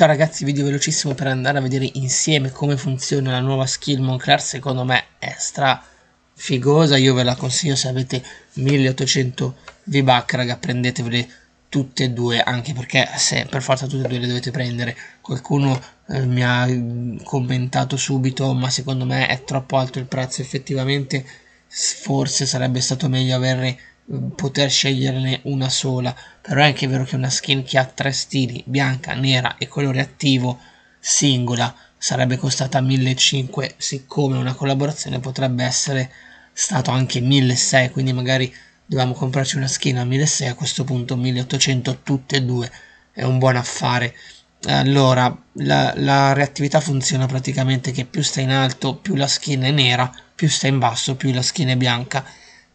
Ciao ragazzi, video velocissimo per andare a vedere insieme come funziona la nuova skill Moncler. Secondo me è stra figosa, io ve la consiglio. Se avete 1800 Vbuck, raga, prendetevele tutte e due, anche perché se per forza tutte e due le dovete prendere. Qualcuno mi ha commentato subito: ma secondo me è troppo alto il prezzo. Effettivamente forse sarebbe stato meglio poter sceglierne una sola, però è anche vero che una skin che ha tre stili, bianca, nera e colore attivo, singola, sarebbe costata 1500, siccome una collaborazione potrebbe essere stato anche 1600, quindi magari dovevamo comprarci una skin a 1600, a questo punto 1800 tutte e due è un buon affare. Allora la reattività funziona praticamente che più sta in alto più la skin è nera, più sta in basso più la skin è bianca.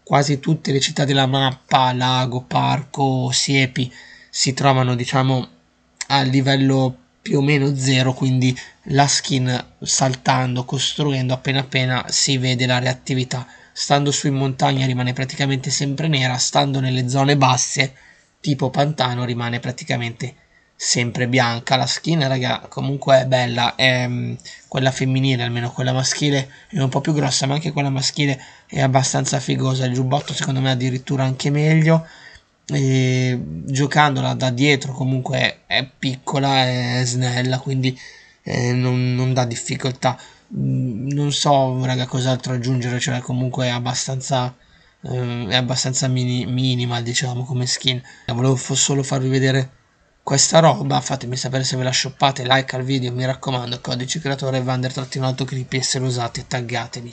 Quasi tutte le città della mappa, lago, parco, siepi, si trovano diciamo a livello più o meno zero, quindi la skin saltando, costruendo appena appena si vede la reattività. Stando su in montagna rimane praticamente sempre nera, stando nelle zone basse tipo pantano rimane praticamente sempre bianca. La skin, raga, comunque è bella, è quella femminile, almeno quella maschile è un po' più grossa, ma anche quella maschile è abbastanza figosa. Il giubbotto secondo me addirittura anche meglio, e giocandola da dietro comunque è piccola, è snella, quindi non dà difficoltà. Non so, raga, cos'altro aggiungere, cioè comunque è abbastanza minima diciamo come skin. Volevo solo farvi vedere questa roba, fatemi sapere se ve la shoppate, like al video, mi raccomando, codice creatore Wander-Crippi e se lo usate taggatemi.